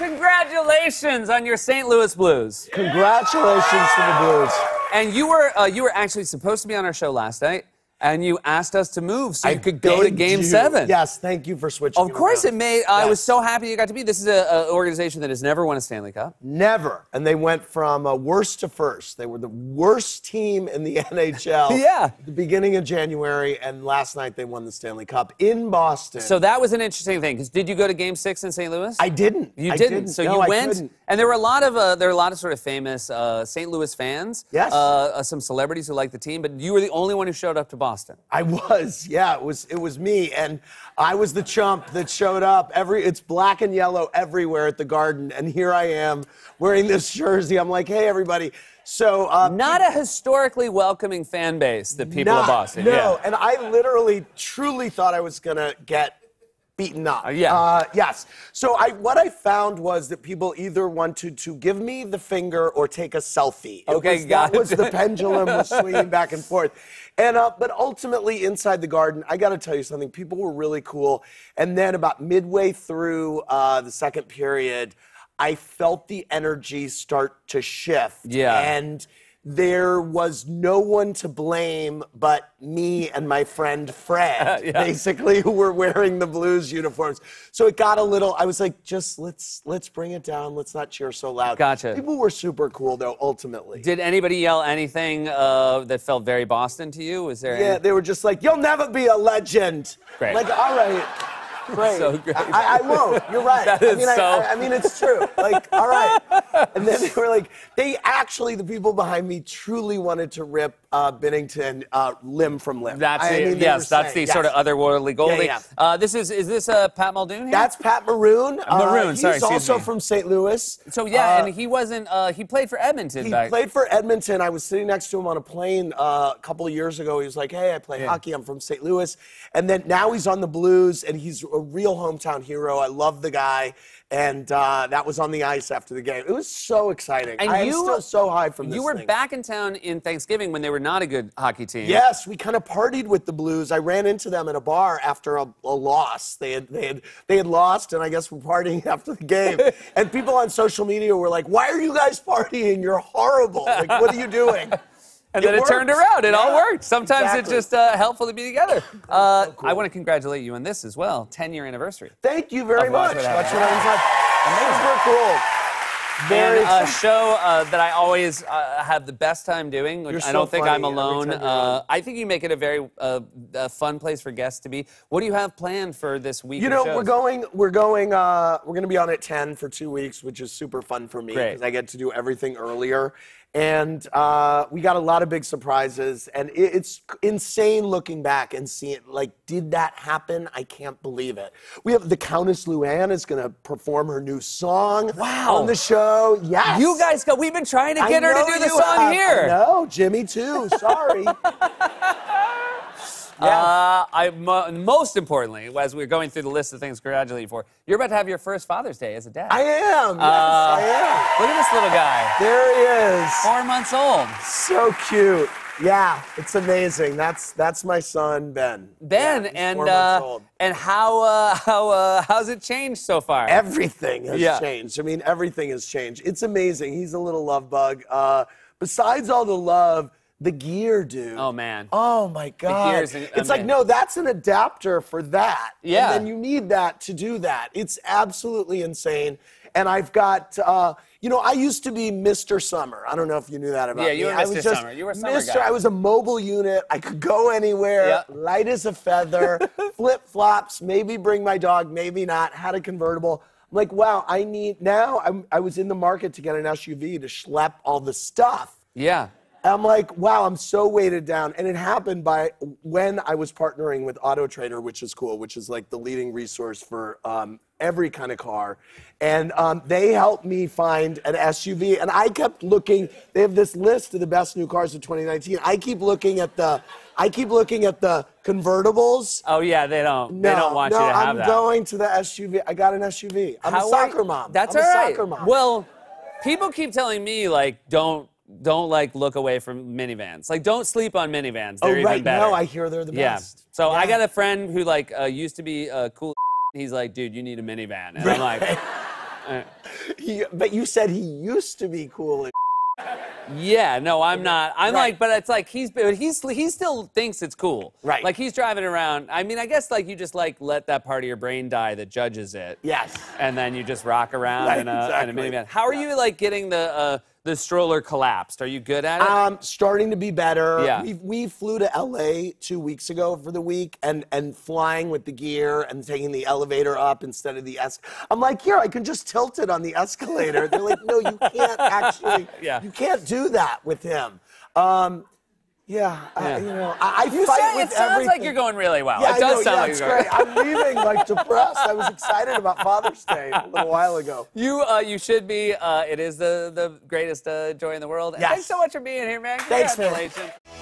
Congratulations on your St. Louis Blues. Congratulations to the Blues. And you were actually supposed to be on our show last night, and you asked us to move so you could go to Game 7. Yes, thank you for switching. Of course, it made. Yes. I was so happy you got to be. This is an organization that has never won a Stanley Cup. Never, and they went from worst to first. They were the worst team in the NHL. Yeah. At the beginning of January, and last night they won the Stanley Cup in Boston. So that was an interesting thing. Because did you go to Game 6 in St. Louis? I didn't. You didn't. So no, you went, and there were a lot of sort of famous St. Louis fans. Yes. Some celebrities who liked the team, but you were the only one who showed up to Boston. I was, yeah, it was me, and I was the chump that showed up. It's black and yellow everywhere at the Garden, and here I am wearing this jersey. I'm like, hey, everybody. So not a historically welcoming fan base, the people of Boston. No, yeah. And I literally, truly thought I was gonna get beaten up. Yeah. Yes. So what I found was that people either wanted to give me the finger or take a selfie. Okay, got it. That was the pendulum was swinging back and forth. And but ultimately, inside the Garden, I got to tell you something. People were really cool. And then about midway through the second period, I felt the energy start to shift. Yeah. And there was no one to blame but me and my friend Fred, yeah, basically, who were wearing the Blues uniforms. So it got a little, I was like, just let's bring it down. Let's not cheer so loud. Gotcha. People were super cool, though, ultimately. Did anybody yell anything that felt very Boston to you? Was there Yeah, they were just like, you'll never be a legend. Great. Like, all right. Great. So great. I won't. You're right. That is I mean, it's true. Like, all right. And then they were like, the people behind me truly wanted to rip Bennington limb from limb. That's the sort of otherworldly goalie. Yeah, yeah. Is this Pat Muldoon here? That's Pat Maroon. Maroon, sorry. He's also from St. Louis. So, yeah, and he wasn't, he played for Edmonton. He played for Edmonton. I was sitting next to him on a plane a couple of years ago. He was like, hey, I play hockey. I'm from St. Louis. And then now he's on the Blues, and he's a real hometown hero. I love the guy. And that was on the ice after the game. It was so exciting. And I am still so high from this thing. You were back in town in Thanksgiving when they were not a good hockey team. Yes, we kind of partied with the Blues. I ran into them at a bar after a loss. They had lost, and I guess we're partying after the game. And people on social media were like, why are you guys partying? You're horrible. Like, what are you doing? And then it turned around. It all worked. Sometimes it's just helpful to be together. So cool. I want to congratulate you on this as well. 10-year anniversary. Thank you very much. That's what I was like. Amazing. Super cool. Very and a show that I always have the best time doing, which I don't think I'm alone. I think you make it a very fun place for guests to be. What do you have planned for this week? You know, we're going to be on at 10 for 2 weeks, which is super fun for me because I get to do everything earlier. And we got a lot of big surprises, and it's insane looking back and seeing, like, did that happen? I can't believe it. We have the Countess Luanne is going to perform her new song on the show. Yes. You guys go. We've been trying to get her to do the song here. No, Jimmy too. Sorry. Yeah. Most importantly, as we're going through the list of things to congratulate you for, you're about to have your first Father's Day as a dad. I am. Yes, I am. Look at this little guy. There he is. 4 months old. So cute. Yeah, it's amazing. That's my son, Ben. Ben, yeah, and 4 months old. And how's it changed so far? Everything has changed. I mean, everything has changed. It's amazing. He's a little love bug. Besides all the love. The gear, dude. Oh, man. Oh, my God. The gears in, it's like, no, that's an adapter for that. Yeah. And then you need that to do that. It's absolutely insane. And I've got, you know, I used to be Mr. Summer. I don't know if you knew that about me. Yeah, you were Mr. Summer. You were a summer guy. I was a mobile unit. I could go anywhere, light as a feather, flip-flops, maybe bring my dog, maybe not, had a convertible. I'm like, wow, I need, now I was in the market to get an SUV to schlep all the stuff. Yeah. I'm like, wow, I'm so weighted down. And it happened when I was partnering with AutoTrader, which is cool, which is like the leading resource for every kind of car. And they helped me find an SUV. And I kept looking. They have this list of the best new cars of 2019. I keep looking at the convertibles. Oh, yeah, they don't. No, they don't want you to have that. No, I'm going to the SUV. I got an SUV. I'm a soccer mom. That's all right. I'm a soccer mom. Well, people keep telling me, like, don't like look away from minivans. Like, don't sleep on minivans. They're even better. No, I hear they're the best. So I got a friend who, like, used to be cool. He's like, dude, you need a minivan. And I'm like, But you said he used to be cool and yeah, no, I'm not. I'm right. Like, but it's like he still thinks it's cool. Right. Like he's driving around. I mean, I guess like you just like let that part of your brain die that judges it. Yes. And then you just rock around right, in a minivan. How are you like getting the stroller collapsed? Are you good at it? Starting to be better. Yeah. We flew to LA 2 weeks ago for the week and flying with the gear and taking the elevator up instead of the I'm like, here, I can just tilt it on the escalator. They're like, no, you can't actually, you can't do that with him. You know, I fight with everything. It sounds like you're going really well. Yeah, it does sound like you're going well. I'm leaving, like, depressed. I was excited about Father's Day a little while ago. You should be. It is the greatest joy in the world. Yes. And thanks so much for being here, man. Thanks, man. Congratulations.